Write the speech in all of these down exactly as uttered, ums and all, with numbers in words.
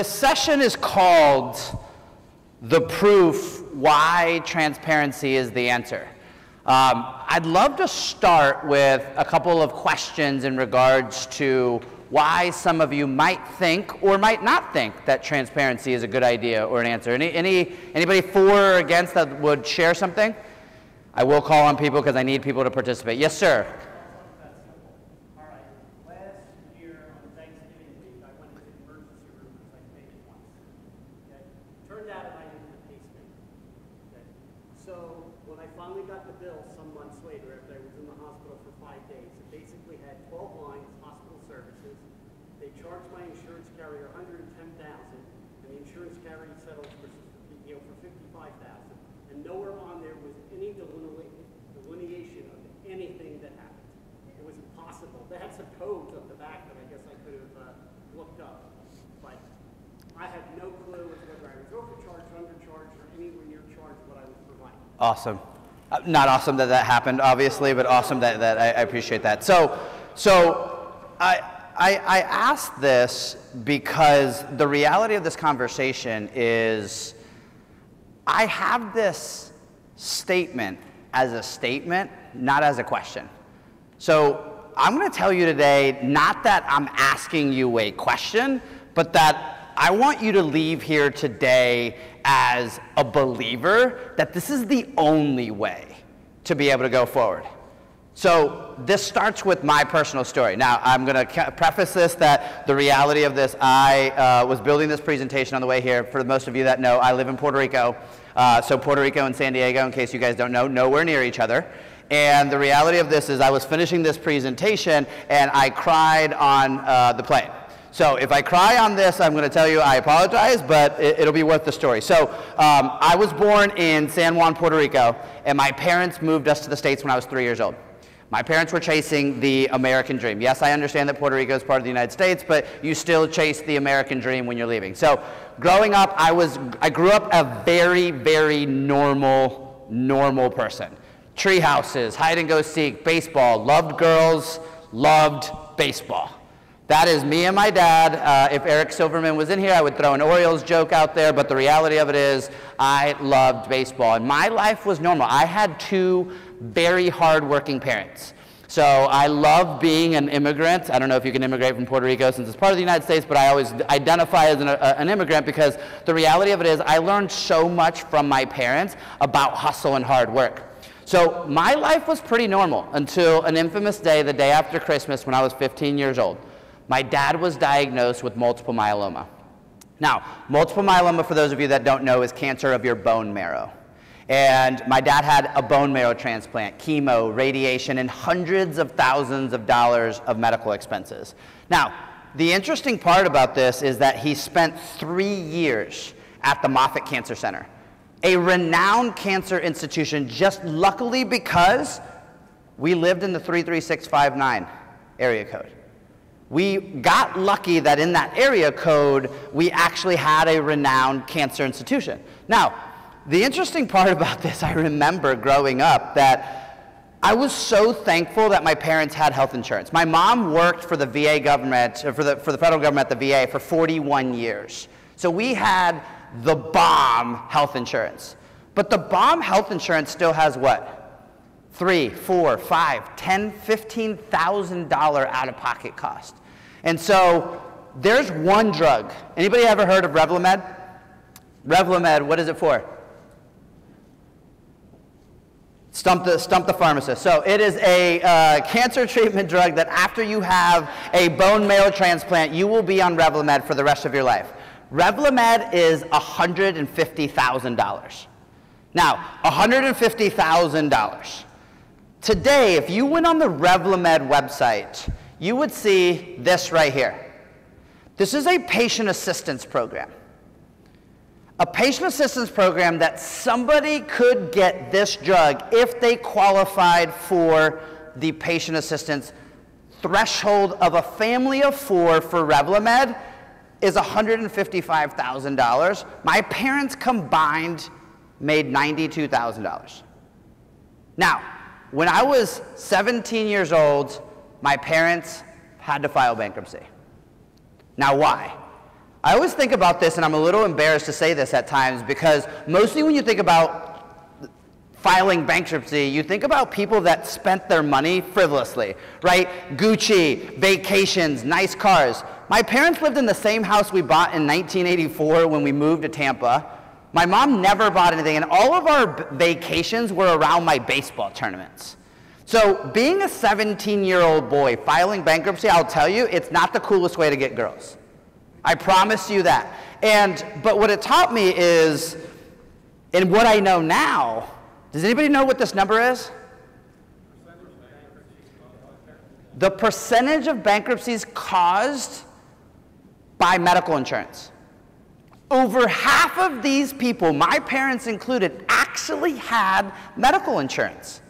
this session is called The Proof: Why Transparency is the Answer. Um, I'd love to start with a couple of questions in regards to why some of you might think or might not think that transparency is a good idea or an answer. Any, any, anybody for or against that would share something? I will call on people because I need people to participate. Yes, sir. All right. Last year on Thanksgiving week, I went to the emergency room because I paid it once. Okay? Turned out I needed a pacemaker. Okay? So when I finally got the bill some months later, after I was in the hospital for five days, it basically had twelve lines, hospital services. They charged my insurance carrier one hundred ten thousand dollars, and the insurance carrier settled for, you know, for fifty-five thousand dollars. And nowhere on there was any delineation of anything that happened. It was impossible. That's a code on the back that I guess I could have uh, looked up. But I had no clue as whether I was overcharged, undercharged, or anywhere near charged what I was providing. Awesome. Uh, not awesome that that happened, obviously, but awesome that, that I, I appreciate that. So, so I, I, I asked this because the reality of this conversation is I have this statement as a statement, not as a question. So I'm going to tell you today, not that I'm asking you a question, but that I want you to leave here today as a believer that this is the only way to be able to go forward. So this starts with my personal story. Now, I'm going to preface this that the reality of this, I uh, was building this presentation on the way here. For most of you that know, I live in Puerto Rico. Uh, so Puerto Rico and San Diego, in case you guys don't know, nowhere near each other. And the reality of this is I was finishing this presentation, and I cried on uh, the plane. So if I cry on this, I'm going to tell you I apologize, but it, it'll be worth the story. So um, I was born in San Juan, Puerto Rico, and my parents moved us to the States when I was three years old. My parents were chasing the American dream. Yes, I understand that Puerto Rico is part of the United States, but you still chase the American dream when you're leaving. So growing up, I, was, I grew up a very, very normal, normal person. Tree houses, hide and go seek, baseball, loved girls, loved baseball. That is me and my dad. Uh, if Eric Silverman was in here, I would throw an Orioles joke out there, but the reality of it is I loved baseball, and my life was normal. I had two very hard-working parents. So I love being an immigrant. I don't know if you can immigrate from Puerto Rico since it's part of the United States, but I always identify as an, uh, an immigrant because the reality of it is I learned so much from my parents about hustle and hard work. So my life was pretty normal until an infamous day, the day after Christmas when I was fifteen years old. My dad was diagnosed with multiple myeloma. Now, multiple myeloma, for those of you that don't know, is cancer of your bone marrow. And my dad had a bone marrow transplant, chemo, radiation, and hundreds of thousands of dollars of medical expenses. Now, the interesting part about this is that he spent three years at the Moffitt Cancer Center, a renowned cancer institution, just luckily because we lived in the three three six five nine area code. We got lucky that in that area code, we actually had a renowned cancer institution. Now, the interesting part about this, I remember growing up that I was so thankful that my parents had health insurance. My mom worked for the V A government, or for the, for the federal government at the V A for forty-one years. So we had the bomb health insurance. But the bomb health insurance still has what? Three, four, five, ten, fifteen thousand dollar out-of-pocket cost. And so there's one drug. Anybody ever heard of Revlimid? Revlimid, what is it for? Stump the, stump the pharmacist. So it is a uh, cancer treatment drug that after you have a bone marrow transplant, you will be on Revlimid for the rest of your life. Revlimid is one hundred fifty thousand dollars. Now, one hundred fifty thousand dollars. Today, if you went on the Revlimid website, you would see this right here. This is a patient assistance program. A patient assistance program that somebody could get this drug if they qualified for the patient assistance threshold of a family of four for Revlimid is one hundred fifty-five thousand dollars. My parents combined made ninety-two thousand dollars. Now, when I was seventeen years old, my parents had to file bankruptcy. Now, why? I always think about this, and I'm a little embarrassed to say this at times, because mostly when you think about filing bankruptcy, you think about people that spent their money frivolously, right? Gucci, vacations, nice cars. My parents lived in the same house we bought in nineteen eighty-four when we moved to Tampa. My mom never bought anything, and all of our vacations were around my baseball tournaments. So being a seventeen-year-old boy filing bankruptcy, I'll tell you, it's not the coolest way to get girls. I promise you that. And, but what it taught me is, and what I know now, does anybody know what this number is? The percentage of bankruptcies caused by medical insurance. Over half of these people, my parents included, actually had medical insurance.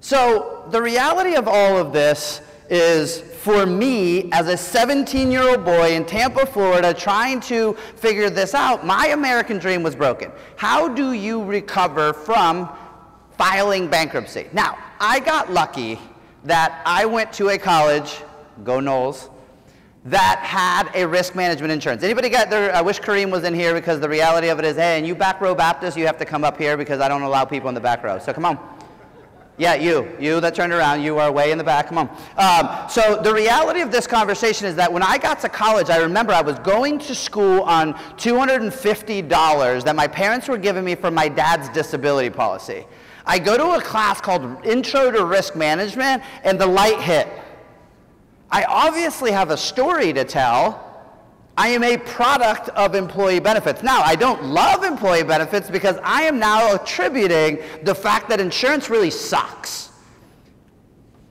So the reality of all of this is, for me, as a seventeen-year-old boy in Tampa, Florida, trying to figure this out, my American dream was broken. How do you recover from filing bankruptcy? Now, I got lucky that I went to a college, go Knowles, that had a risk management insurance. Anybody got their, I wish Kareem was in here, because the reality of it is, hey, and you back row Baptist, you have to come up here because I don't allow people in the back row, so come on. Yeah, you, you that turned around, you are way in the back, come on. Um, so the reality of this conversation is that when I got to college, I remember I was going to school on two hundred fifty dollars that my parents were giving me from my dad's disability policy. I go to a class called Intro to Risk Management, and the light hit. I obviously have a story to tell. I am a product of employee benefits. Now, I don't love employee benefits because I am now attributing the fact that insurance really sucks.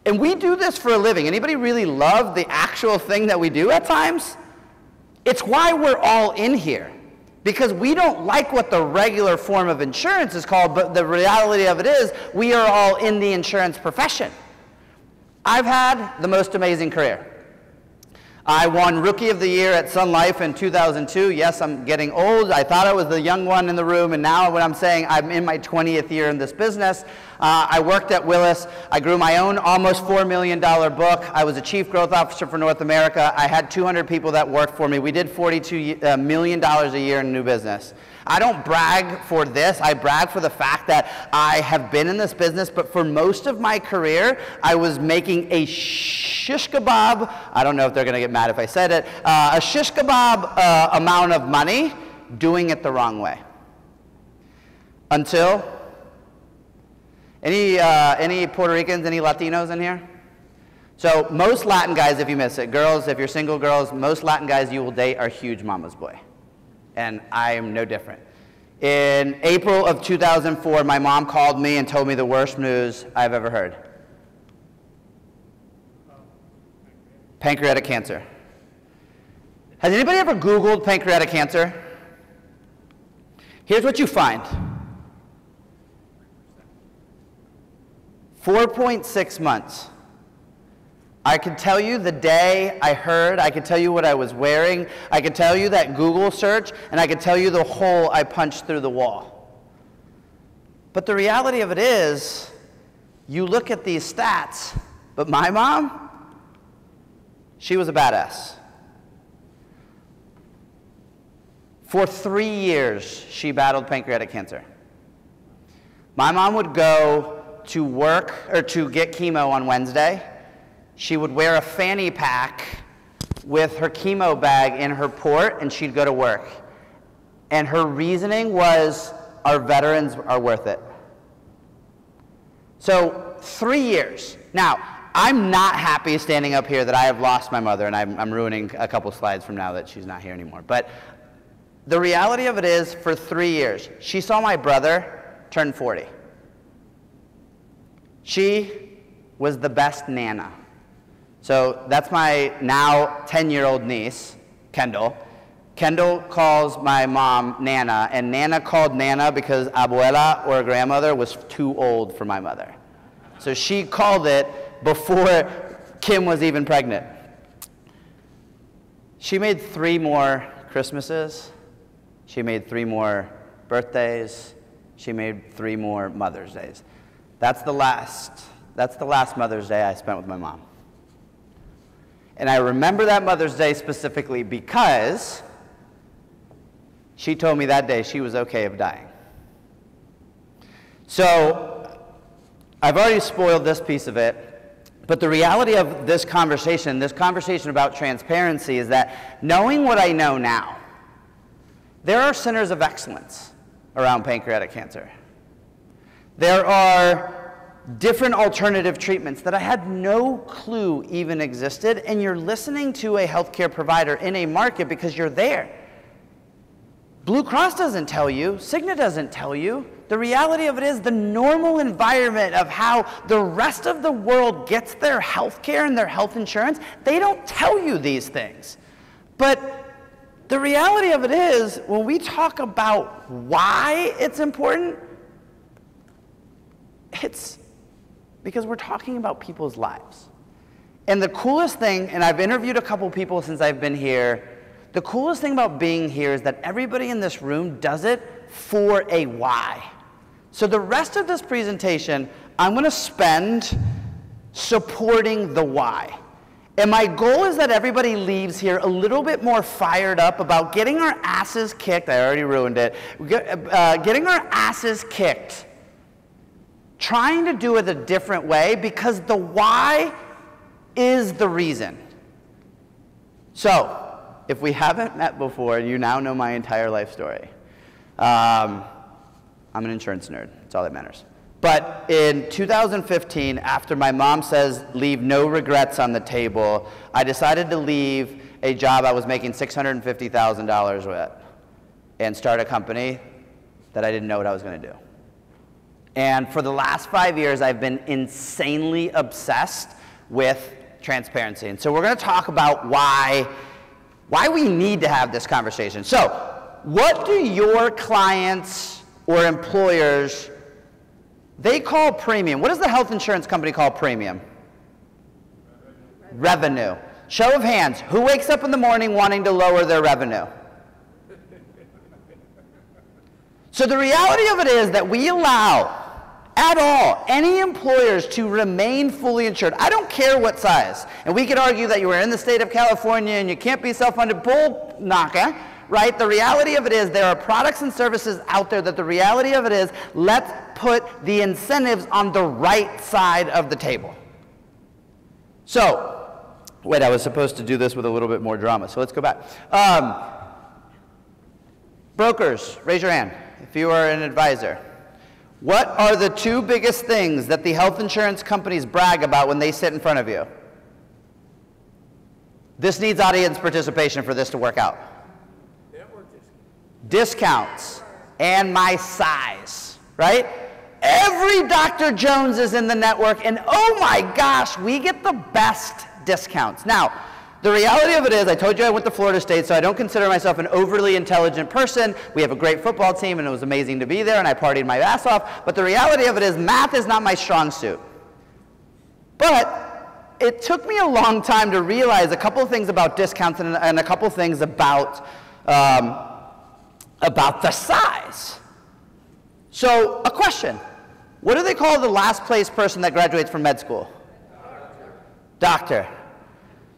And we do this for a living. Anybody really love the actual thing that we do at times? It's why we're all in here, because we don't like what the regular form of insurance is called, but the reality of it is we are all in the insurance profession. I've had the most amazing career. I won Rookie of the Year at Sun Life in two thousand two. Yes, I'm getting old. I thought I was the young one in the room, and now when I'm saying I'm in my twentieth year in this business, uh, I worked at Willis. I grew my own almost four million dollar book. I was a Chief Growth Officer for North America. I had two hundred people that worked for me. We did forty-two million dollars a year in new business. I don't brag for this. I brag for the fact that I have been in this business, but for most of my career, I was making a shish kebab. I don't know if they're going to get mad if I said it. Uh, a shish kebab uh, amount of money, doing it the wrong way. Until, any, uh, any Puerto Ricans, any Latinos in here? So most Latin guys, if you miss it, girls, if you're single girls, most Latin guys you will date are huge mama's boy. And I am no different. In April of two thousand four, my mom called me and told me the worst news I've ever heard. Pancreatic cancer. Has anybody ever Googled pancreatic cancer? Here's what you find. four point six months. I could tell you the day I heard, I could tell you what I was wearing, I could tell you that Google search, and I could tell you the hole I punched through the wall. But the reality of it is, you look at these stats, but my mom, she was a badass. For three years, she battled pancreatic cancer. My mom would go to work, or to get chemo on Wednesday. She would wear a fanny pack with her chemo bag in her port, and she'd go to work. And her reasoning was, our veterans are worth it. So three years. Now, I'm not happy standing up here that I have lost my mother, and I'm, I'm ruining a couple slides from now that she's not here anymore. But the reality of it is, for three years, she saw my brother turn forty. She was the best nana. So that's my now ten-year-old niece, Kendall. Kendall calls my mom Nana, and Nana called Nana because abuela or grandmother was too old for my mother. So she called it before Kim was even pregnant. She made three more Christmases. She made three more birthdays. She made three more Mother's Days. That's the last, that's the last Mother's Day I spent with my mom. And I remember that Mother's Day specifically because she told me that day she was okay of dying. So I've already spoiled this piece of it, but the reality of this conversation, this conversation about transparency, is that knowing what I know now, there are centers of excellence around pancreatic cancer. There are different alternative treatments that I had no clue even existed, and you're listening to a healthcare provider in a market because you're there. Blue Cross doesn't tell you, Cigna doesn't tell you. The reality of it is the normal environment of how the rest of the world gets their health care and their health insurance, they don't tell you these things. But the reality of it is, when we talk about why it's important, it's because we're talking about people's lives. And the coolest thing, and I've interviewed a couple people since I've been here, the coolest thing about being here is that everybody in this room does it for a why. So the rest of this presentation, I'm going to spend supporting the why. And my goal is that everybody leaves here a little bit more fired up about getting our asses kicked. I already ruined it. Uh, getting our asses kicked. Trying to do it a different way, because the why is the reason. So, if we haven't met before, you now know my entire life story. Um, I'm an insurance nerd. That's all that matters. But in two thousand fifteen, after my mom says, leave no regrets on the table, I decided to leave a job I was making six hundred fifty thousand dollars with and start a company that I didn't know what I was going to do. And for the last five years, I've been insanely obsessed with transparency. And so we're going to talk about why Why we need to have this conversation. So, what do your clients or employers, they call premium? What does the health insurance company call premium? Revenue. Revenue. Show of hands, who wakes up in the morning wanting to lower their revenue? So the reality of it is that we allow, at all, any employers to remain fully insured. I don't care what size. And we could argue that you were in the state of California and you can't be self-funded, bull knocking, right? The reality of it is there are products and services out there that the reality of it is, let's put the incentives on the right side of the table. So, wait, I was supposed to do this with a little bit more drama, so let's go back. Um, brokers, raise your hand if you are an advisor. What are the two biggest things that the health insurance companies brag about when they sit in front of you? This needs audience participation for this to work out. Network discounts. Discounts and my size, right? Every Doctor Jones is in the network, and oh my gosh, we get the best discounts. Now, the reality of it is, I told you I went to Florida State, so I don't consider myself an overly intelligent person. We have a great football team, and it was amazing to be there, and I partied my ass off. But the reality of it is, math is not my strong suit. But it took me a long time to realize a couple of things about discounts and, and a couple of things about, um, about the size. So a question. What do they call the last place person that graduates from med school? Doctor. Doctor.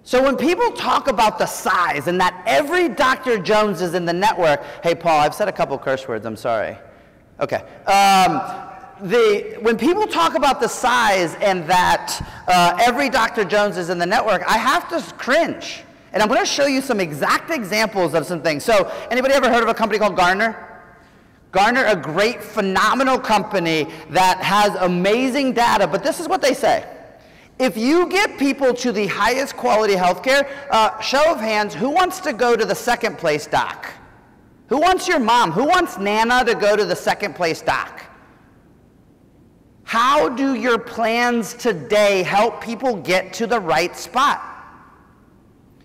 So when people talk about the size and that every Doctor Jones is in the network, hey, Paul, I've said a couple curse words, I'm sorry. Okay. Um, the, when people talk about the size and that uh, every Doctor Jones is in the network, I have to cringe. And I'm going to show you some exact examples of some things. So anybody ever heard of a company called Garner? Garner, a great, phenomenal company that has amazing data, but this is what they say. If you get people to the highest quality healthcare, uh, show of hands, who wants to go to the second place doc? Who wants your mom? Who wants Nana to go to the second place doc? How do your plans today help people get to the right spot?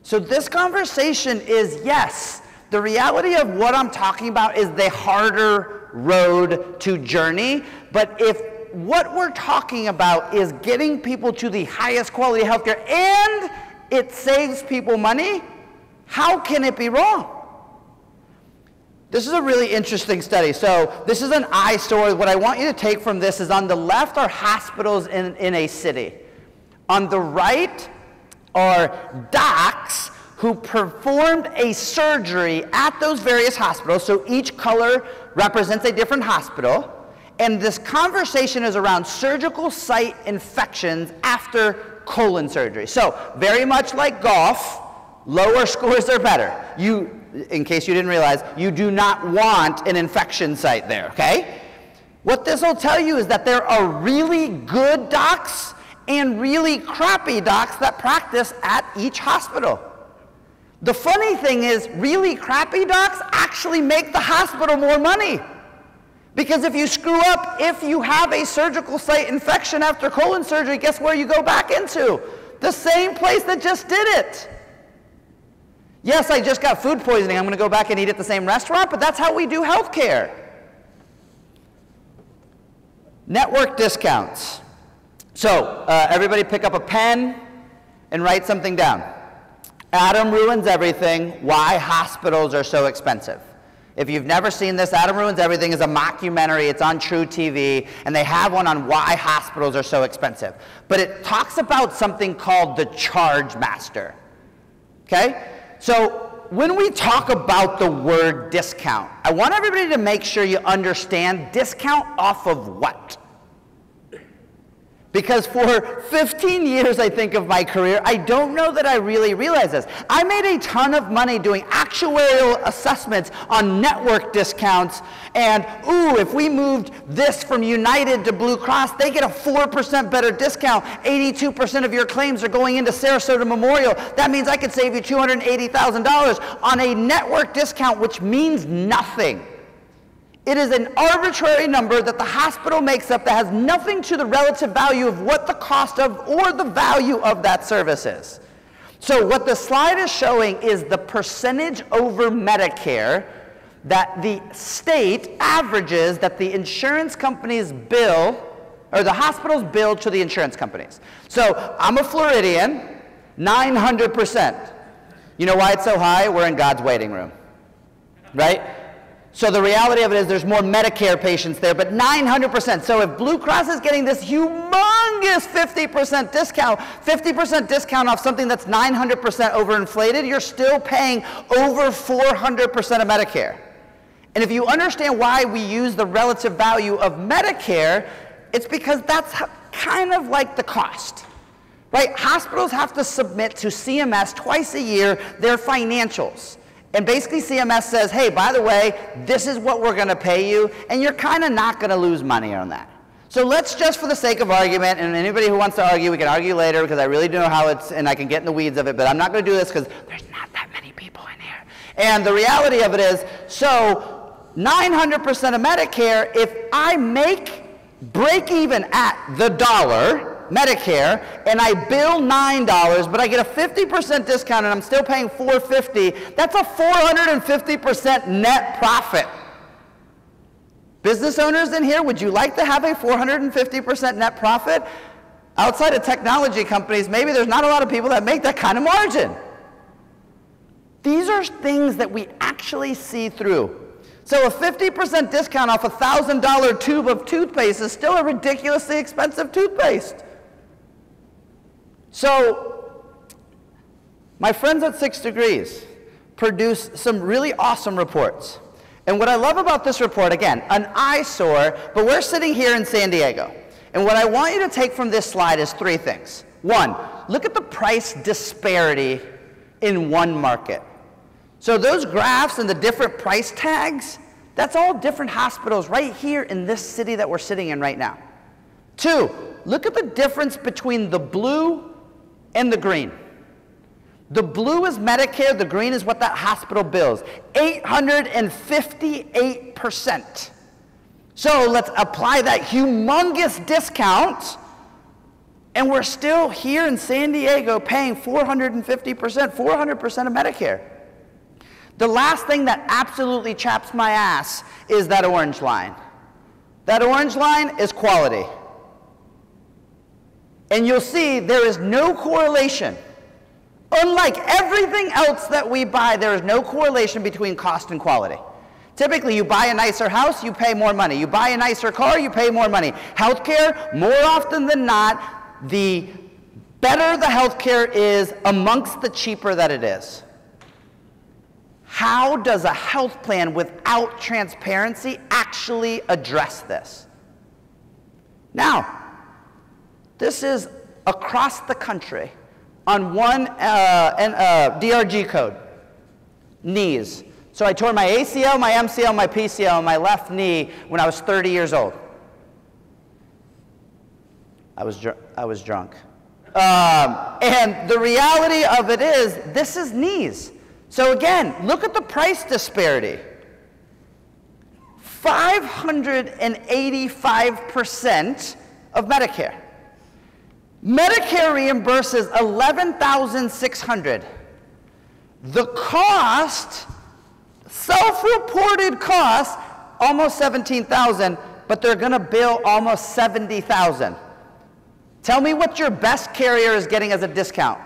So this conversation is, yes, the reality of what I'm talking about is the harder road to journey, but if what we're talking about is getting people to the highest quality healthcare and it saves people money, how can it be wrong? This is a really interesting study. So this is an eyesore. What I want you to take from this is on the left are hospitals in, in a city. On the right are docs who performed a surgery at those various hospitals, so each color represents a different hospital, and this conversation is around surgical site infections after colon surgery. So very much like golf, lower scores are better. You, in case you didn't realize, you do not want an infection site there, okay? What this will tell you is that there are really good docs and really crappy docs that practice at each hospital. The funny thing is, really crappy docs actually make the hospital more money. Because if you screw up, if you have a surgical site infection after colon surgery, guess where you go back into? The same place that just did it. Yes, I just got food poisoning. I'm going to go back and eat at the same restaurant, but that's how we do healthcare. Network discounts. So uh, everybody pick up a pen and write something down. Adam Ruins Everything, why hospitals are so expensive. If you've never seen this, Adam Ruins Everything is a mockumentary. It's on True T V, and they have one on why hospitals are so expensive. But it talks about something called the Charge Master, okay? So when we talk about the word discount, I want everybody to make sure you understand discount off of what? Because for fifteen years, I think, of my career, I don't know that I really realized this. I made a ton of money doing actuarial assessments on network discounts, and ooh, if we moved this from United to Blue Cross, they get a four percent better discount. eighty-two percent of your claims are going into Sarasota Memorial. That means I could save you two hundred eighty thousand dollars on a network discount, which means nothing. It is an arbitrary number that the hospital makes up that has nothing to the relative value of what the cost of or the value of that service is. So what the slide is showing is the percentage over Medicare that the state averages that the insurance companies bill, or the hospitals bill to the insurance companies. So I'm a Floridian, nine hundred percent. You know why it's so high? We're in God's waiting room, right? So the reality of it is there's more Medicare patients there, but nine hundred percent. So if Blue Cross is getting this humongous fifty percent discount, fifty percent discount off something that's nine hundred percent overinflated, you're still paying over four hundred percent of Medicare. And if you understand why we use the relative value of Medicare, it's because that's kind of like the cost, right? Hospitals have to submit to C M S twice a year their financials. And basically C M S says, hey, by the way, this is what we're gonna pay you, and you're kinda not gonna lose money on that. So let's just, for the sake of argument, and anybody who wants to argue, we can argue later, because I really don't know how it's, and I can get in the weeds of it, but I'm not gonna do this, because there's not that many people in here. And the reality of it is, so nine hundred percent of Medicare, if I make break even at the dollar, Medicare, and I bill nine dollars, but I get a fifty percent discount and I'm still paying four hundred fifty dollars, that's a four hundred fifty percent net profit. Business owners in here, would you like to have a four hundred fifty percent net profit? Outside of technology companies, maybe there's not a lot of people that make that kind of margin. These are things that we actually see through. So a fifty percent discount off a one thousand dollar tube of toothpaste is still a ridiculously expensive toothpaste. So my friends at Six Degrees produce some really awesome reports. And what I love about this report, again, an eyesore, but we're sitting here in San Diego. And what I want you to take from this slide is three things. One, look at the price disparity in one market. So those graphs and the different price tags, that's all different hospitals right here in this city that we're sitting in right now. Two, look at the difference between the blue and the green. The blue is Medicare, the green is what that hospital bills, eight hundred fifty-eight percent. So let's apply that humongous discount, and we're still here in San Diego paying four hundred fifty percent, four hundred percent of Medicare. The last thing that absolutely chaps my ass is that orange line. That orange line is quality. And you'll see there is no correlation. Unlike everything else that we buy, there is no correlation between cost and quality. Typically, you buy a nicer house, you pay more money. You buy a nicer car, you pay more money. Healthcare, more often than not, the better the healthcare is amongst the cheaper that it is. How does a health plan without transparency actually address this? Now, this is across the country on one uh, and, uh, D R G code, knees. So I tore my A C L, my M C L, my P C L, and my left knee when I was thirty years old. I was, dr I was drunk. Um, and the reality of it is, this is knees. So again, look at the price disparity. five hundred eighty-five percent of Medicare. Medicare reimburses eleven thousand six hundred dollars. The cost, self-reported cost, almost seventeen thousand dollars, but they're gonna bill almost seventy thousand dollars. Tell me what your best carrier is getting as a discount.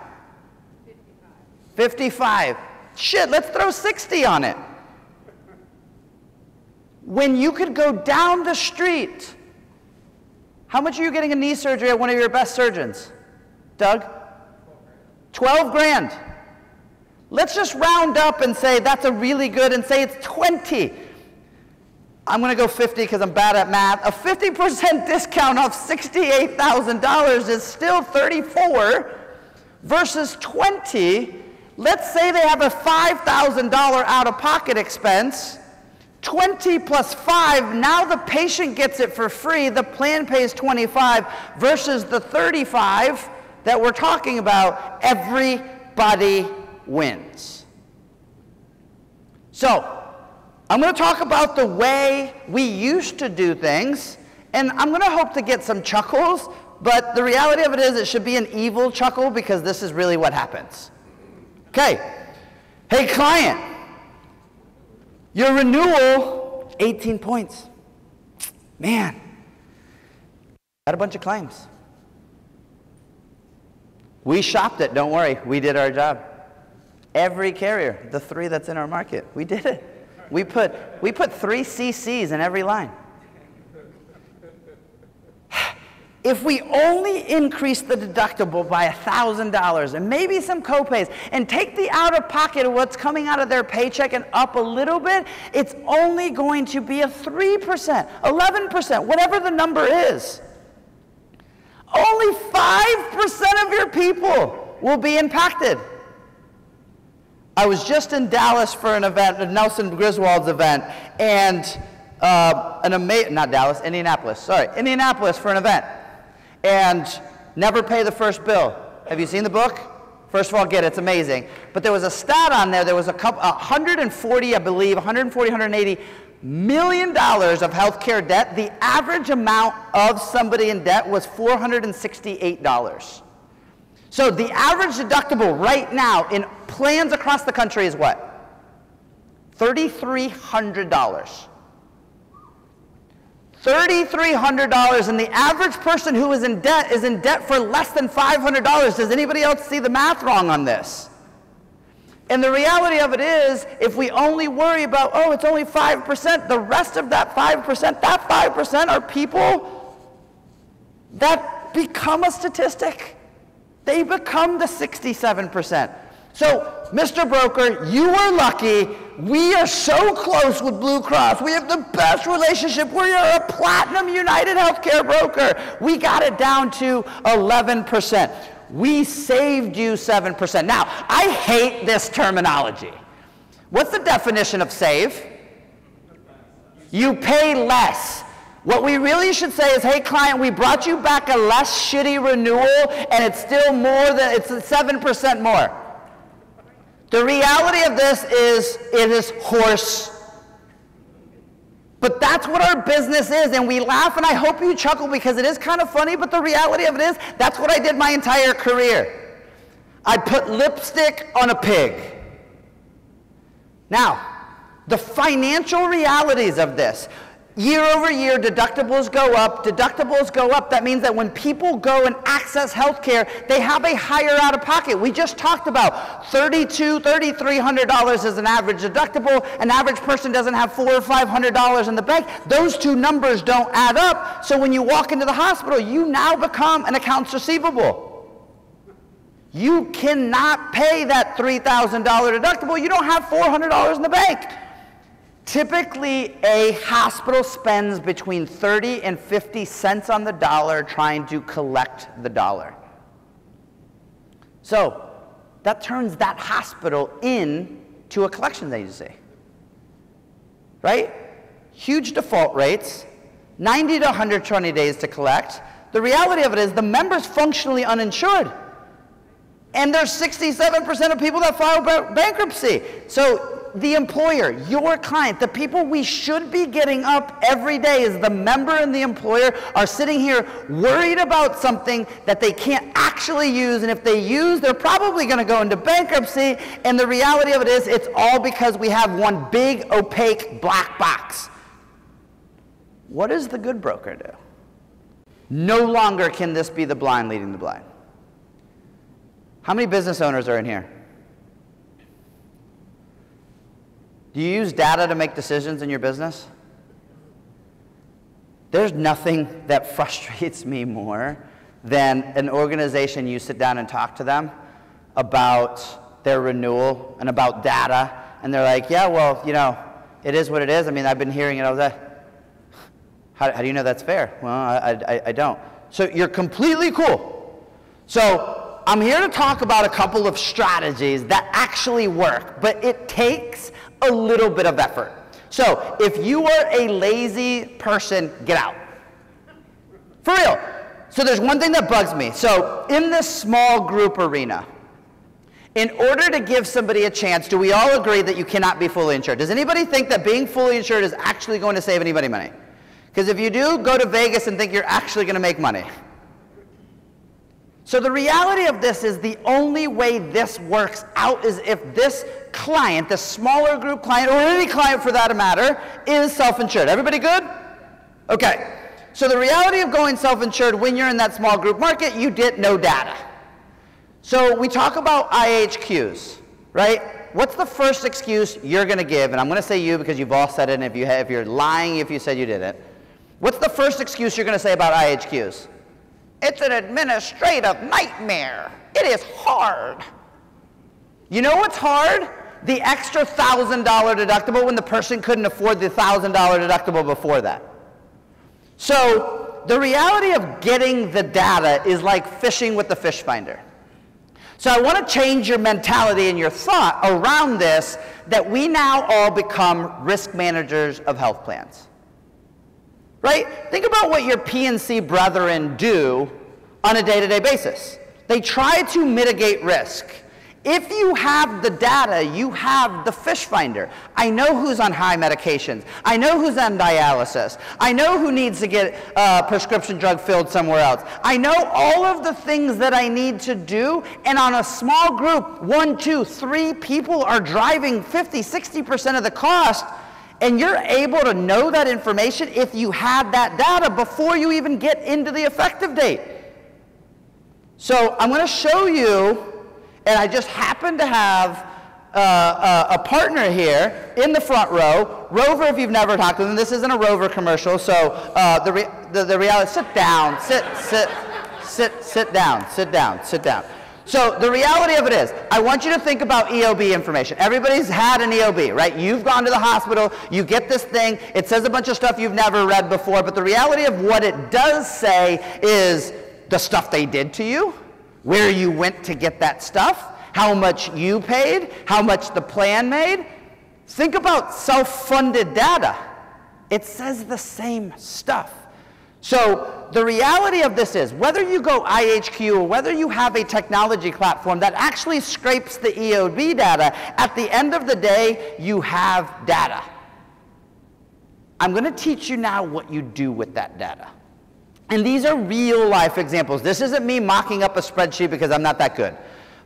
fifty-five. Shit, let's throw sixty on it. When you could go down the street, how much are you getting a knee surgery at one of your best surgeons? Doug? twelve grand. Let's just round up and say that's a really good, and say it's twenty. I'm gonna go fifty because I'm bad at math. A fifty percent discount off sixty-eight thousand dollars is still thirty-four versus twenty. Let's say they have a five thousand dollar out-of-pocket expense, twenty plus five, now the patient gets it for free, the plan pays twenty-five versus the thirty-five that we're talking about. Everybody wins. So, I'm gonna talk about the way we used to do things, and I'm gonna hope to get some chuckles, but the reality of it is it should be an evil chuckle because this is really what happens. Okay, hey client, your renewal, eighteen points. Man, got a bunch of claims. We shopped it, don't worry, we did our job. Every carrier, the three that's in our market, we did it. We put, we put three C Cs in every line. If we only increase the deductible by one thousand dollars and maybe some copays and take the out-of-pocket of what's coming out of their paycheck and up a little bit, it's only going to be a three percent, eleven percent, whatever the number is. Only five percent of your people will be impacted. I was just in Dallas for an event, Nelson Griswold's event, and uh, an ama- not Dallas, Indianapolis, sorry, Indianapolis for an event. And never pay the first bill. Have you seen the book? First of all, get it, it's amazing. But there was a stat on there, there was a couple, one hundred forty, I believe, one hundred forty, one hundred eighty million dollars of healthcare debt. The average amount of somebody in debt was four hundred sixty-eight dollars. So the average deductible right now in plans across the country is what? thirty-three hundred dollars. thirty-three hundred dollars, and the average person who is in debt is in debt for less than five hundred dollars. Does anybody else see the math wrong on this? And the reality of it is, if we only worry about, oh, it's only five percent, the rest of that five percent, that five percent are people that become a statistic. They become the sixty-seven percent. So, Mister Broker, you are lucky. We are so close with Blue Cross. We have the best relationship. We are a platinum United Healthcare broker. We got it down to eleven percent. We saved you seven percent. Now, I hate this terminology. What's the definition of save? You pay less. What we really should say is, hey client, we brought you back a less shitty renewal, and it's still more than, it's seven percent more. The reality of this is, it is horse. But that's what our business is, and we laugh, and I hope you chuckle because it is kind of funny, but the reality of it is, that's what I did my entire career. I put lipstick on a pig. Now, the financial realities of this. Year over year, deductibles go up, deductibles go up. That means that when people go and access healthcare, they have a higher out-of-pocket. We just talked about thirty-two hundred dollars, thirty-three hundred dollars is an average deductible. An average person doesn't have four hundred dollars or five hundred dollars in the bank. Those two numbers don't add up. So when you walk into the hospital, you now become an accounts receivable. You cannot pay that three thousand dollars deductible. You don't have four hundred dollars in the bank. Typically, a hospital spends between thirty and fifty cents on the dollar trying to collect the dollar. So that turns that hospital into a collection agency, right? Huge default rates, ninety to one hundred twenty days to collect. The reality of it is the member's functionally uninsured. And there's sixty-seven percent of people that file bankruptcy. So the employer, your client, the people we should be getting up every day is the member and the employer are sitting here worried about something that they can't actually use. And if they use, they're probably going to go into bankruptcy. And the reality of it is it's all because we have one big, opaque black box. What does the good broker do? No longer can this be the blind leading the blind. How many business owners are in here? Do you use data to make decisions in your business? There's nothing that frustrates me more than an organization you sit down and talk to them about their renewal and about data, and they're like, yeah, well, you know, it is what it is. I mean, I've been hearing it all day. How, how do you know that's fair? Well, I, I, I don't. So you're completely cool. So I'm here to talk about a couple of strategies that actually work, but it takes a little bit of effort. So if you are a lazy person, get out. For real. So there's one thing that bugs me. So in this small group arena, in order to give somebody a chance, do we all agree that you cannot be fully insured? Does anybody think that being fully insured is actually going to save anybody money? Because if you do, go to Vegas and think you're actually going to make money. So the reality of this is the only way this works out is if this client, the smaller group client, or any client for that matter, is self-insured. Everybody good? Okay. So the reality of going self-insured when you're in that small group market, you get no data. So we talk about I H Qs, right? What's the first excuse you're going to give? And I'm going to say you because you've all said it, and if, you have, if you're lying if you said you didn't. What's the first excuse you're going to say about I H Qs? It's an administrative nightmare. It is hard. You know what's hard? The extra one thousand dollar deductible when the person couldn't afford the one thousand dollar deductible before that. So the reality of getting the data is like fishing with the fish finder. So I want to change your mentality and your thought around this, that we now all become risk managers of health plans. Right? Think about what your P and C brethren do on a day-to-day basis. They try to mitigate risk. If you have the data, you have the fish finder. I know who's on high medications. I know who's on dialysis. I know who needs to get a prescription drug filled somewhere else. I know all of the things that I need to do, and on a small group, one, two, three people are driving fifty, sixty percent of the cost. And you're able to know that information if you have that data before you even get into the effective date. So I'm going to show you, and I just happen to have uh, a, a partner here in the front row. Rover, if you've never talked to them, this isn't a Rover commercial. So uh, the, re the, the reality, sit down, sit, sit, sit, sit down, sit down, sit down. So the reality of it is, I want you to think about E O B information. Everybody's had an E O B, right? You've gone to the hospital, you get this thing, it says a bunch of stuff you've never read before, but the reality of what it does say is the stuff they did to you, where you went to get that stuff, how much you paid, how much the plan made. Think about self-funded data. It says the same stuff. So the reality of this is, whether you go I H Q or whether you have a technology platform that actually scrapes the E O B data, at the end of the day, you have data. I'm going to teach you now what you do with that data. And these are real-life examples. This isn't me mocking up a spreadsheet because I'm not that good.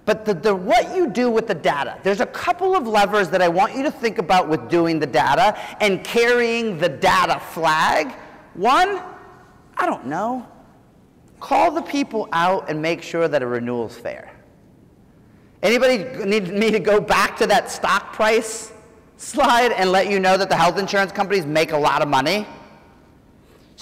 But the, the, what you do with the data, there's a couple of levers that I want you to think about with doing the data and carrying the data flag. One, I don't know. Call the people out and make sure that a renewal's fair. Anybody need me to go back to that stock price slide and let you know that the health insurance companies make a lot of money?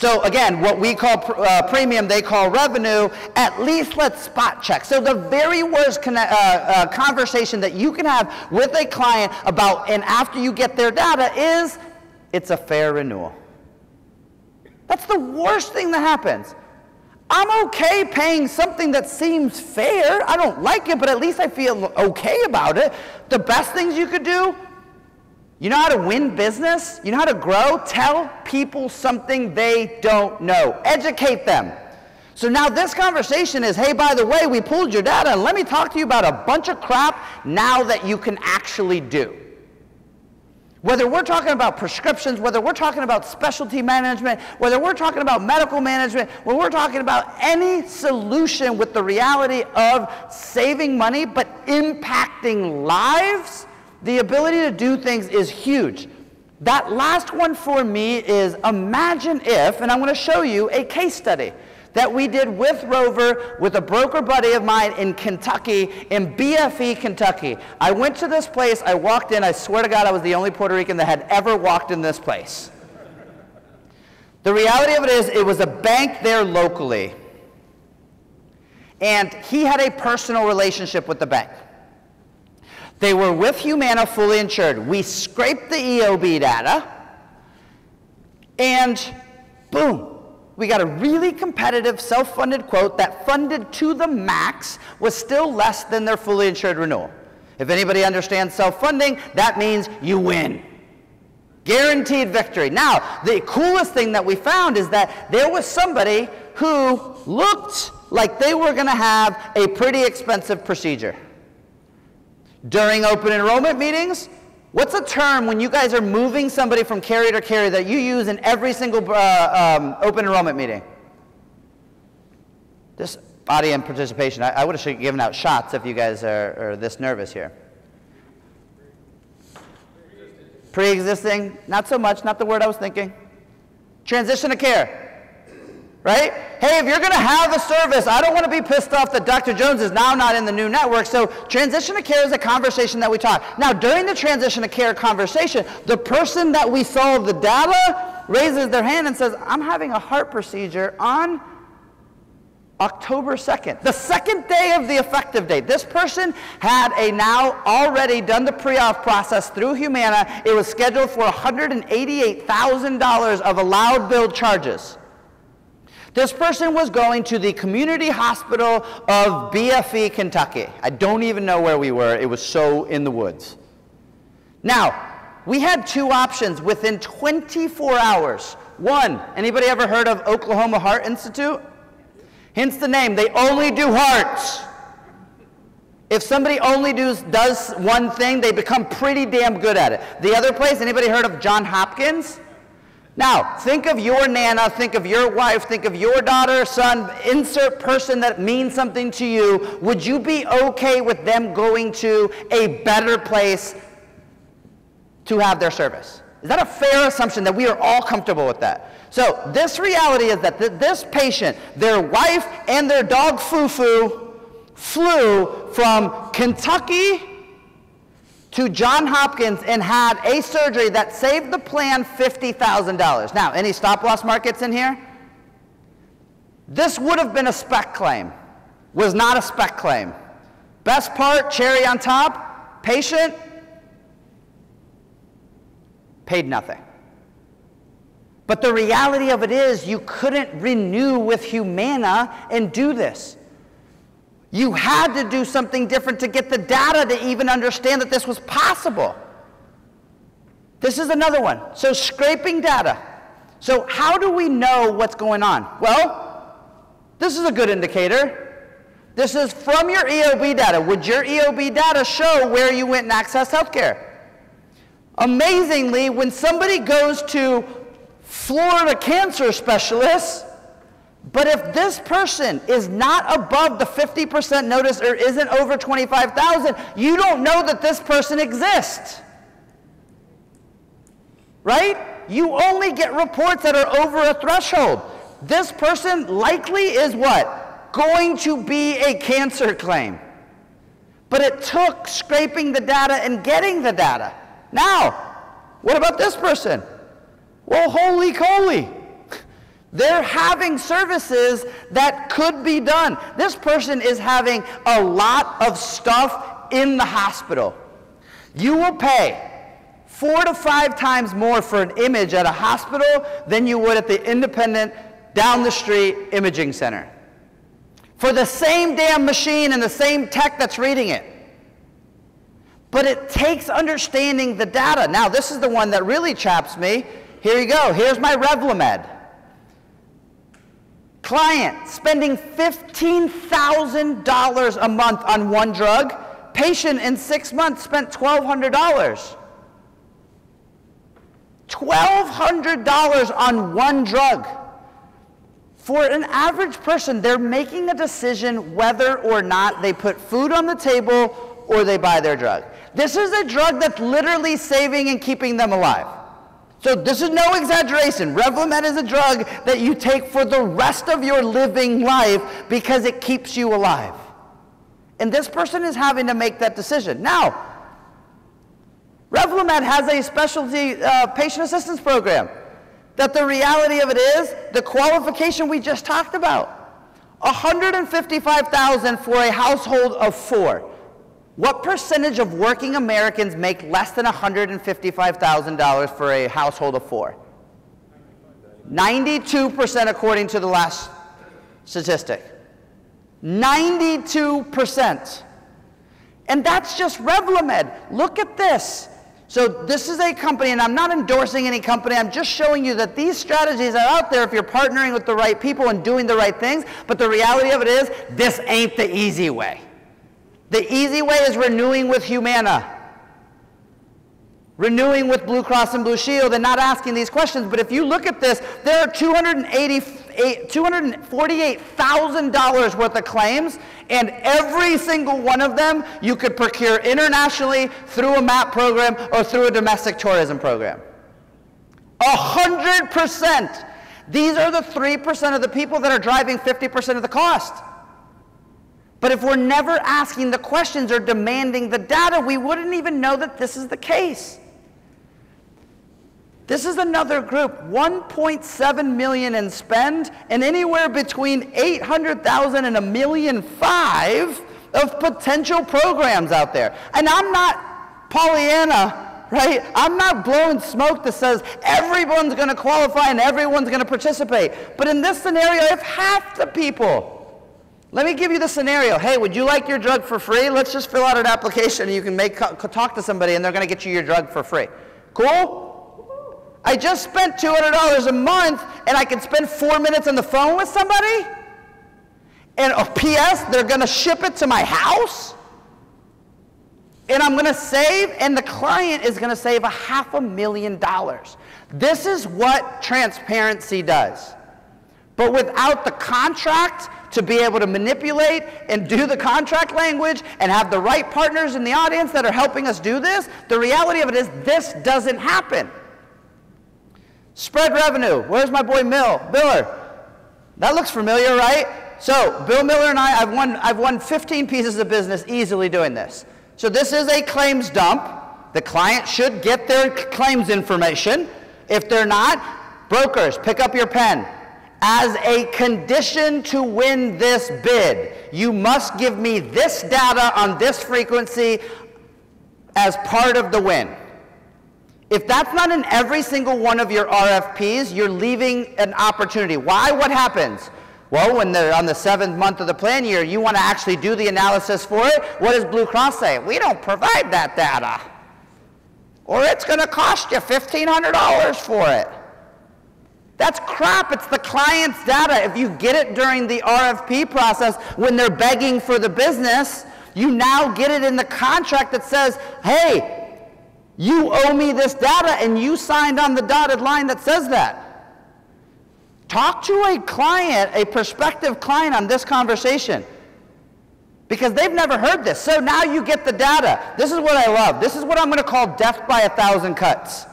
So again, what we call pr uh, premium, they call revenue. At least let's spot check. So the very worst uh, uh, conversation that you can have with a client about, and after you get their data, is it's a fair renewal. That's the worst thing that happens. I'm okay paying something that seems fair. I don't like it, but at least I feel okay about it. The best things you could do, you know how to win business? You know how to grow? Tell people something they don't know. Educate them. So now this conversation is, hey, by the way, we pulled your data, and let me talk to you about a bunch of crap now that you can actually do. Whether we're talking about prescriptions, whether we're talking about specialty management, whether we're talking about medical management, whether we're talking about any solution with the reality of saving money but impacting lives, the ability to do things is huge. That last one for me is imagine if, and I'm going to show you a case study that we did with Rover, with a broker buddy of mine in Kentucky, in B F E, Kentucky. I went to this place, I walked in, I swear to God I was the only Puerto Rican that had ever walked in this place. The reality of it is, it was a bank there locally. And he had a personal relationship with the bank. They were with Humana, fully insured. We scraped the E O B data, and boom. We got a really competitive self-funded quote that funded to the max was still less than their fully insured renewal. If anybody understands self-funding, that means you win. Guaranteed victory. Now, the coolest thing that we found is that there was somebody who looked like they were going to have a pretty expensive procedure. During open enrollment meetings, what's a term when you guys are moving somebody from carrier to carrier that you use in every single uh, um, open enrollment meeting? This body and participation. I, I would have given out shots if you guys are, are this nervous here. Pre-existing, not so much, not the word I was thinking. Transition to care. Right? Hey, if you're going to have a service, I don't want to be pissed off that Doctor Jones is now not in the new network. So transition to care is a conversation that we talk. Now, during the transition to care conversation, the person that we saw the data raises their hand and says, I'm having a heart procedure on October second, the second day of the effective date. This person had a now already done the pre-auth process through Humana. It was scheduled for one hundred eighty-eight thousand dollars of allowed bill charges. This person was going to the community hospital of B F E, Kentucky. I don't even know where we were. It was so in the woods. Now, we had two options within twenty-four hours. One, anybody ever heard of Oklahoma Heart Institute? Hence the name. They only do hearts. If somebody only does, does one thing, they become pretty damn good at it. The other place, anybody heard of John Hopkins? Now, think of your nana, think of your wife, think of your daughter, son, insert person that means something to you. Would you be okay with them going to a better place to have their service? Is that a fair assumption that we are all comfortable with that? So this reality is that th this patient, their wife and their dog Fufu flew from Kentucky to John Hopkins and had a surgery that saved the plan fifty thousand dollars. Now, any stop-loss markets in here? This would have been a spec claim. Was not a spec claim. Best part, cherry on top, patient paid nothing. But the reality of it is you couldn't renew with Humana and do this. You had to do something different to get the data to even understand that this was possible. This is another one. So scraping data. So how do we know what's going on? Well, this is a good indicator. This is from your E O B data. Would your E O B data show where you went and accessed healthcare? Amazingly, when somebody goes to Florida Cancer Specialists, but if this person is not above the fifty percent notice or isn't over twenty-five thousand, you don't know that this person exists. Right? You only get reports that are over a threshold. This person likely is what? Going to be a cancer claim. But it took scraping the data and getting the data. Now, what about this person? Well, holy coly. They're having services that could be done. This person is having a lot of stuff in the hospital. You will pay four to five times more for an image at a hospital than you would at the independent down the street imaging center. For the same damn machine and the same tech that's reading it. But it takes understanding the data. Now, this is the one that really chaps me. Here you go. Here's my Revlimid. Client spending fifteen thousand dollars a month on one drug. Patient in six months spent twelve hundred dollars. twelve hundred dollars on one drug. For an average person, they're making a decision whether or not they put food on the table or they buy their drug. This is a drug that's literally saving and keeping them alive. So this is no exaggeration. Revlimid is a drug that you take for the rest of your living life because it keeps you alive. And this person is having to make that decision. Now, Revlimid has a specialty uh, patient assistance program. That the reality of it is the qualification we just talked about. one hundred fifty-five thousand dollars for a household of four. What percentage of working Americans make less than one hundred fifty-five thousand dollars for a household of four? ninety-two percent according to the last statistic. ninety-two percent. And that's just Revlimid. Look at this. So this is a company, and I'm not endorsing any company. I'm just showing you that these strategies are out there if you're partnering with the right people and doing the right things. But the reality of it is this ain't the easy way. The easy way is renewing with Humana. Renewing with Blue Cross and Blue Shield and not asking these questions. But if you look at this, there are two hundred forty-eight thousand dollars worth of claims, and every single one of them you could procure internationally through a MAP program or through a domestic tourism program. one hundred percent. These are the three percent of the people that are driving fifty percent of the cost. But if we're never asking the questions or demanding the data, we wouldn't even know that this is the case. This is another group, one point seven million dollars in spend, and anywhere between eight hundred thousand dollars and one million five hundred thousand dollars of potential programs out there. And I'm not Pollyanna, right? I'm not blowing smoke that says everyone's going to qualify and everyone's going to participate. But in this scenario, if half the people, let me give you the scenario. Hey, would you like your drug for free? Let's just fill out an application and you can make, talk to somebody and they're going to get you your drug for free. Cool? I just spent two hundred dollars a month and I can spend four minutes on the phone with somebody? And oh, P S, they're going to ship it to my house? And I'm going to save, and the client is going to save a half a million dollars. This is what transparency does. But without the contract, to be able to manipulate and do the contract language and have the right partners in the audience that are helping us do this, the reality of it is this doesn't happen. Spread revenue. Where's my boy Mill? Miller. That looks familiar, right? So Bill Miller and I, I've won, I've won fifteen pieces of business easily doing this. So this is a claims dump. The client should get their claims information. If they're not, brokers, pick up your pen. As a condition to win this bid, you must give me this data on this frequency as part of the win. If that's not in every single one of your R F Ps, you're leaving an opportunity. Why? What happens? Well, when they're on the seventh month of the plan year, you want to actually do the analysis for it. What does Blue Cross say? We don't provide that data. Or it's going to cost you fifteen hundred dollars for it. That's crap. It's the client's data. If you get it during the R F P process when they're begging for the business, you now get it in the contract that says, hey, you owe me this data, and you signed on the dotted line that says that. Talk to a client, a prospective client, on this conversation. Because they've never heard this. So now you get the data. This is what I love. This is what I'm going to call death by a thousand cuts.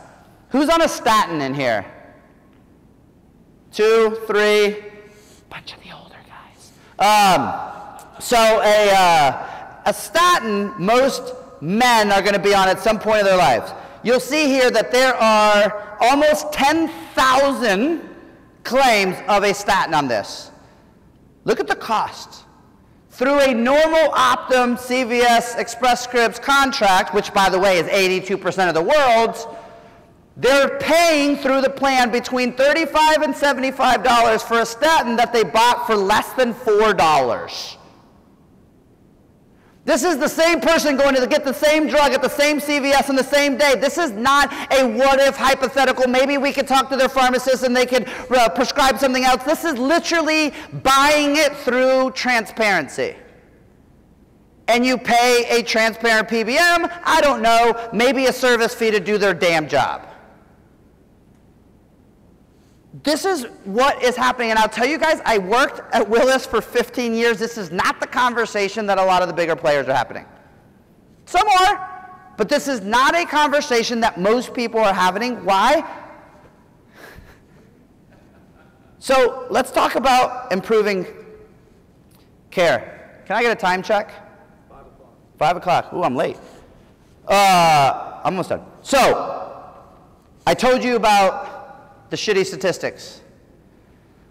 Who's on a statin in here? Two, three, bunch of the older guys. Um, so a, uh, a statin, most men are going to be on at some point of their lives. You'll see here that there are almost ten thousand claims of a statin on this. Look at the cost. Through a normal Optum C V S Express Scripts contract, which by the way is eighty-two percent of the world's, they're paying through the plan between thirty-five and seventy-five dollars for a statin that they bought for less than four dollars. This is the same person going to get the same drug at the same C V S on the same day. This is not a what-if hypothetical. Maybe we could talk to their pharmacist and they could uh, prescribe something else. This is literally buying it through transparency. And you pay a transparent P B M, I don't know, maybe a service fee to do their damn job. This is what is happening, and I'll tell you guys, I worked at Willis for fifteen years. This is not the conversation that a lot of the bigger players are happening. Some are, but this is not a conversation that most people are having. Why? So let's talk about improving care. Can I get a time check? Five o'clock. Five o'clock. Ooh, I'm late. Uh, I'm almost done. So I told you about the shitty statistics.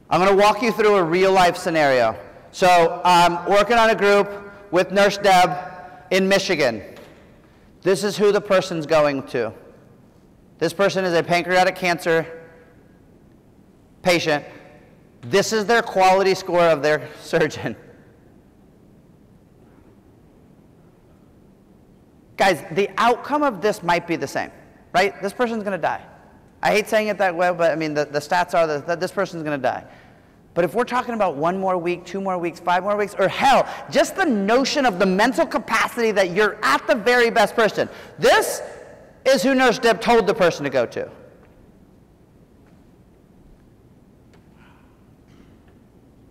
I'm going to walk you through a real life scenario. So I'm working on a group with Nurse Deb in Michigan. This is who the person's going to. This person is a pancreatic cancer patient. This is their quality score of their surgeon. Guys, the outcome of this might be the same, right? This person's going to die. I hate saying it that way, but I mean, the, the stats are that, that this person's gonna die. But if we're talking about one more week, two more weeks, five more weeks, or hell, just the notion of the mental capacity that you're at the very best person. This is who Nurse Deb told the person to go to.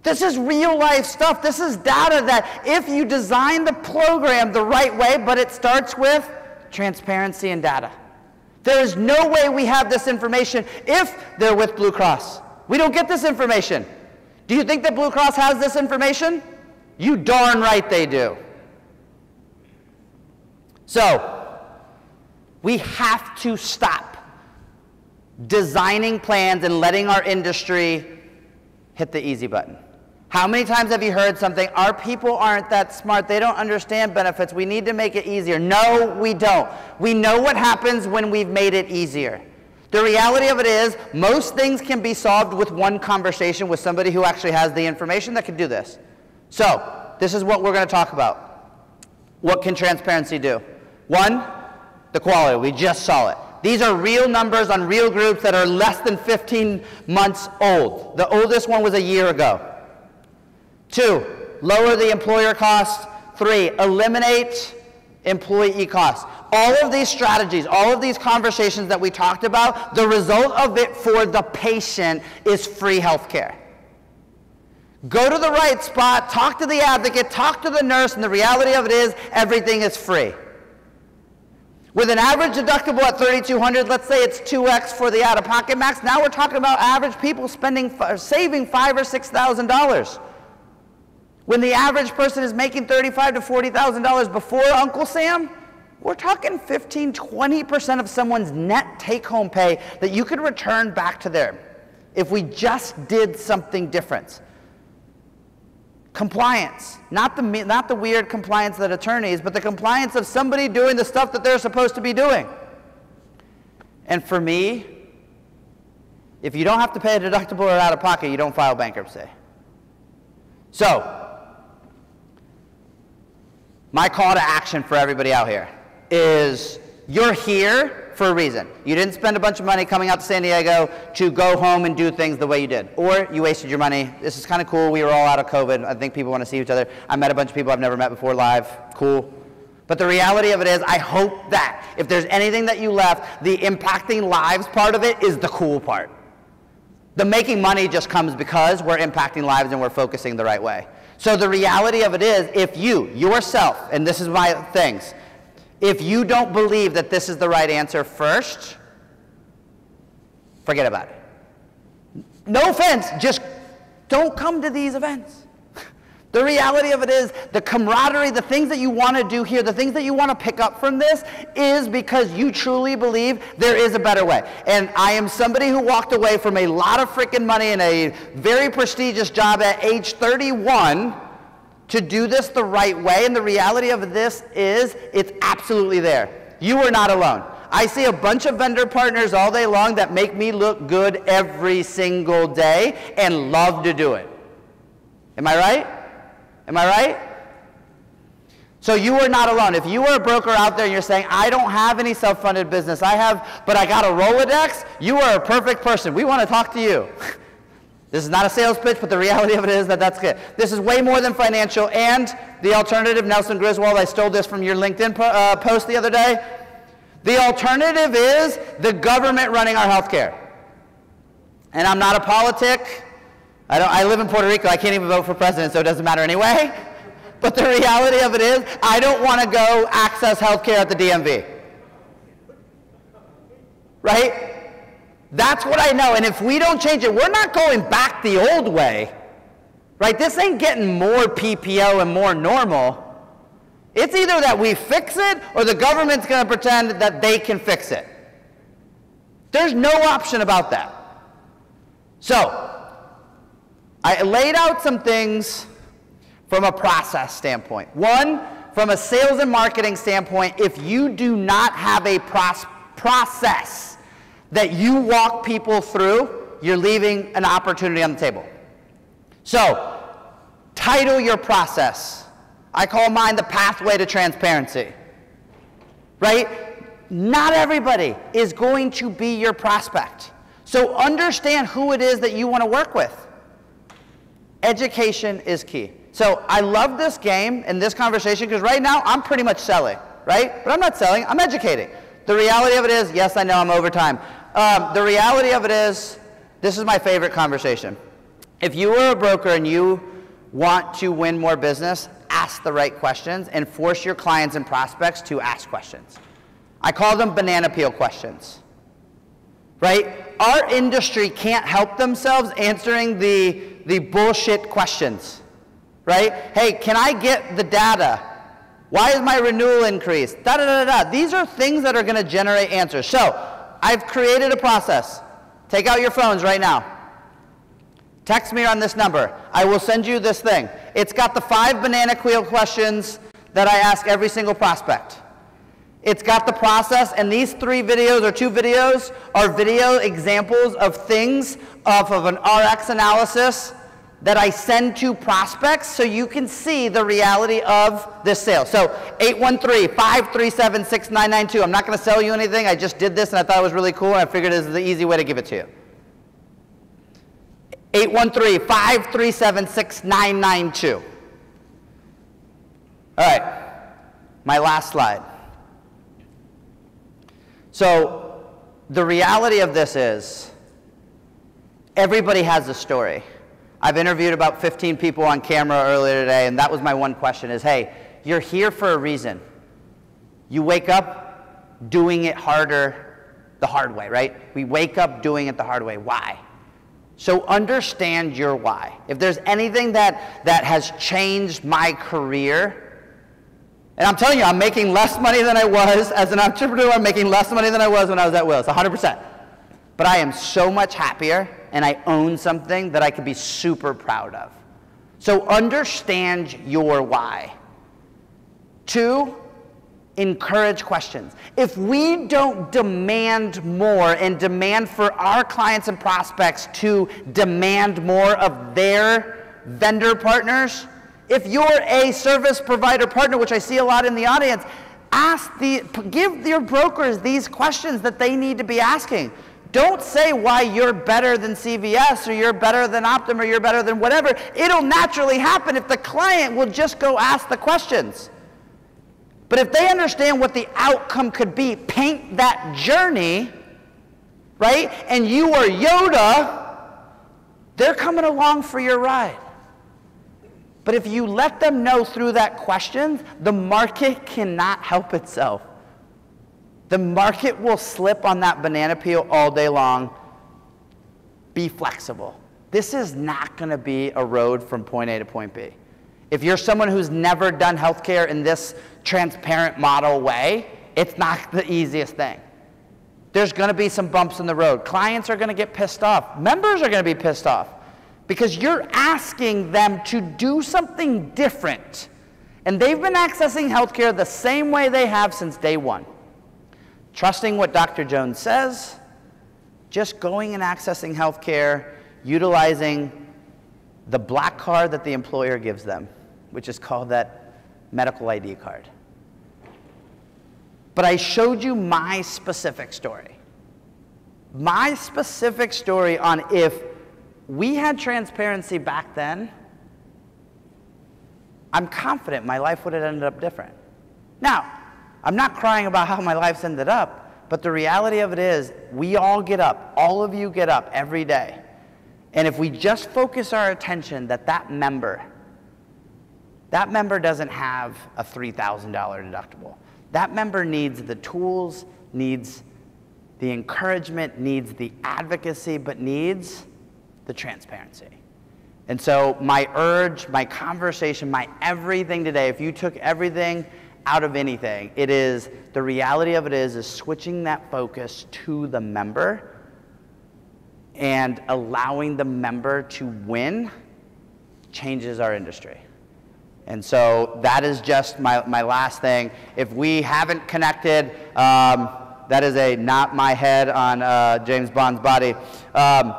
This is real life stuff. This is data that if you design the program the right way, but it starts with transparency and data. There is no way we have this information if they're with Blue Cross. We don't get this information. Do you think that Blue Cross has this information? You darn right they do. So we have to stop designing plans and letting our industry hit the easy button. How many times have you heard something, our people aren't that smart, they don't understand benefits, we need to make it easier? No, we don't. We know what happens when we've made it easier. The reality of it is, most things can be solved with one conversation with somebody who actually has the information that can do this. So, this is what we're going to talk about. What can transparency do? One, the quality. We just saw it. These are real numbers on real groups that are less than fifteen months old. The oldest one was a year ago. Two, lower the employer costs. Three, eliminate employee costs. All of these strategies, all of these conversations that we talked about, the result of it for the patient is free healthcare. Go to the right spot, talk to the advocate, talk to the nurse, and the reality of it is everything is free. With an average deductible at thirty-two hundred dollars, let's say it's two X for the out-of-pocket max, now we're talking about average people spending, saving five or six thousand dollars. When the average person is making thirty-five to forty thousand dollars before Uncle Sam, we're talking fifteen, twenty percent of someone's net take-home pay that you could return back to them if we just did something different. Compliance, not the, not the weird compliance that attorneys, but the compliance of somebody doing the stuff that they're supposed to be doing. And for me, if you don't have to pay a deductible or out of pocket, you don't file bankruptcy. So, my call to action for everybody out here is you're here for a reason. You didn't spend a bunch of money coming out to San Diego to go home and do things the way you did. Or you wasted your money. This is kind of cool. We were all out of COVID. I think people want to see each other. I met a bunch of people I've never met before live. Cool. But the reality of it is I hope that if there's anything that you left, the impacting lives part of it is the cool part. The making money just comes because we're impacting lives and we're focusing the right way. So the reality of it is, if you, yourself, and this is my things, if you don't believe that this is the right answer first, forget about it. No offense, just don't come to these events. The reality of it is the camaraderie, the things that you want to do here, the things that you want to pick up from this is because you truly believe there is a better way. And I am somebody who walked away from a lot of freaking money and a very prestigious job at age thirty-one to do this the right way. And the reality of this is it's absolutely there. You are not alone. I see a bunch of vendor partners all day long that make me look good every single day and love to do it. Am I right? Am I right? So you are not alone. If you are a broker out there and you're saying, I don't have any self-funded business, I have, but I got a Rolodex, you are a perfect person. We want to talk to you. This is not a sales pitch, but the reality of it is that that's good. This is way more than financial, and the alternative, Nelson Griswold, I stole this from your LinkedIn po uh, post the other day. The alternative is the government running our healthcare. And I'm not a politic. I, don't, I live in Puerto Rico. I can't even vote for president, so it doesn't matter anyway. But the reality of it is I don't want to go access healthcare at the D M V. Right? That's what I know, and if we don't change it, we're not going back the old way, right? This ain't getting more P P O and more normal. It's either that we fix it or the government's going to pretend that they can fix it. There's no option about that. So I laid out some things from a process standpoint. One, from a sales and marketing standpoint, if you do not have a process that you walk people through, you're leaving an opportunity on the table. So, title your process. I call mine the pathway to transparency, right? Not everybody is going to be your prospect. So understand who it is that you want to work with. Education is key. So I love this game and this conversation because right now I'm pretty much selling, right? But I'm not selling, I'm educating. The reality of it is, yes, I know I'm over time. Um, the reality of it is, this is my favorite conversation. If you are a broker and you want to win more business, ask the right questions and force your clients and prospects to ask questions. I call them banana peel questions, right? Our industry can't help themselves answering the, the bullshit questions, right? Hey, can I get the data? Why is my renewal increased? Da, da, da, da, da. These are things that are going to generate answers. So I've created a process. Take out your phones right now. Text me on this number. I will send you this thing. It's got the five banana peel questions that I ask every single prospect. It's got the process, and these three videos or two videos are video examples of things off of an R X analysis that I send to prospects so you can see the reality of this sale. So eight one three, five three seven, six nine nine two. I'm not going to sell you anything. I just did this and I thought it was really cool and I figured this is the easy way to give it to you. eight one three, five three seven, six nine nine two. All right, my last slide. So the reality of this is everybody has a story. I've interviewed about fifteen people on camera earlier today, and that was my one question is, hey, you're here for a reason. You wake up doing it harder the hard way, right? We wake up doing it the hard way. Why? So understand your why. If there's anything that, that has changed my career, and I'm telling you, I'm making less money than I was. As an entrepreneur, I'm making less money than I was when I was at Willis, one hundred percent. But I am so much happier and I own something that I could be super proud of. So understand your why. Two, encourage questions. If we don't demand more and demand for our clients and prospects to demand more of their vendor partners, if you're a service provider partner, which I see a lot in the audience, ask the, give your brokers these questions that they need to be asking. Don't say why you're better than C V S or you're better than Optum or you're better than whatever. It'll naturally happen if the client will just go ask the questions. But if they understand what the outcome could be, paint that journey, right? And you are Yoda, they're coming along for your ride. But if you let them know through that question, the market cannot help itself. The market will slip on that banana peel all day long. Be flexible. This is not going to be a road from point A to point B. If you're someone who's never done healthcare in this transparent model way, it's not the easiest thing. There's going to be some bumps in the road. Clients are going to get pissed off. Members are going to be pissed off because you're asking them to do something different. And they've been accessing healthcare the same way they have since day one. Trusting what Doctor Jones says, just going and accessing healthcare, utilizing the black card that the employer gives them, which is called that medical I D card. But I showed you my specific story. My specific story on if we had transparency back then, I'm confident my life would have ended up different. Now, I'm not crying about how my life's ended up, but the reality of it is we all get up, all of you get up every day. And if we just focus our attention that that member, that member doesn't have a three thousand dollar deductible. That member needs the tools, needs the encouragement, needs the advocacy, but needs the transparency. And so my urge, my conversation, my everything today, if you took everything out of anything, it is, the reality of it is, is switching that focus to the member and allowing the member to win changes our industry. And so that is just my, my last thing. If we haven't connected, um, that is a not my head on uh, James Bond's body. Um,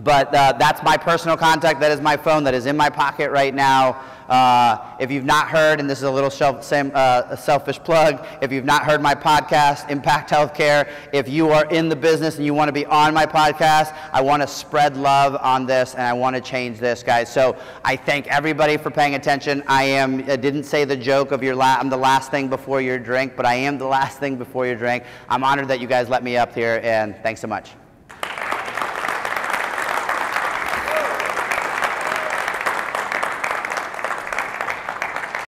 but uh, that's my personal contact. That is my phone that is in my pocket right now. Uh, if you've not heard, and this is a little self, same, uh, selfish plug, if you've not heard my podcast, Impact Healthcare, if you are in the business and you want to be on my podcast, I want to spread love on this and I want to change this, guys. So I thank everybody for paying attention. I am, I didn't say the joke of your la I'm the last thing before your drink, but I am the last thing before your drink. I'm honored that you guys let me up here, and thanks so much.